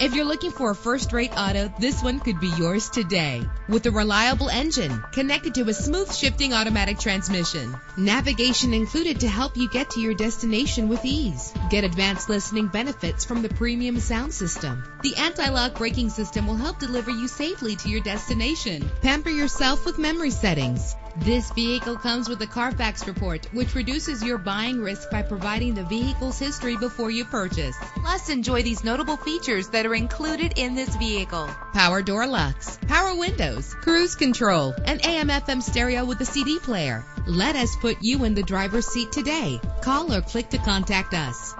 If you're looking for a first-rate auto, this one could be yours today. With a reliable engine connected to a smooth shifting automatic transmission. Navigation included to help you get to your destination with ease. Get advanced listening benefits from the premium sound system. The anti-lock braking system will help deliver you safely to your destination. Pamper yourself with memory settings. This vehicle comes with a Carfax report, which reduces your buying risk by providing the vehicle's history before you purchase. Plus, enjoy these notable features that are included in this vehicle. Power door locks, power windows, cruise control, an AM/FM stereo with a CD player. Let us put you in the driver's seat today. Call or click to contact us.